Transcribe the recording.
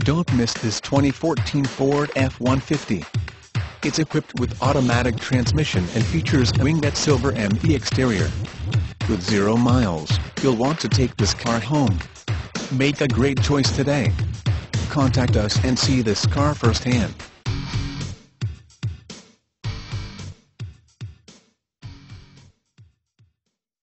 Don't miss this 2014 Ford F-150. It's equipped with automatic transmission and features an Ingot Silver ME exterior. With 0 miles, you'll want to take this car home. Make a great choice today. Contact us and see this car firsthand.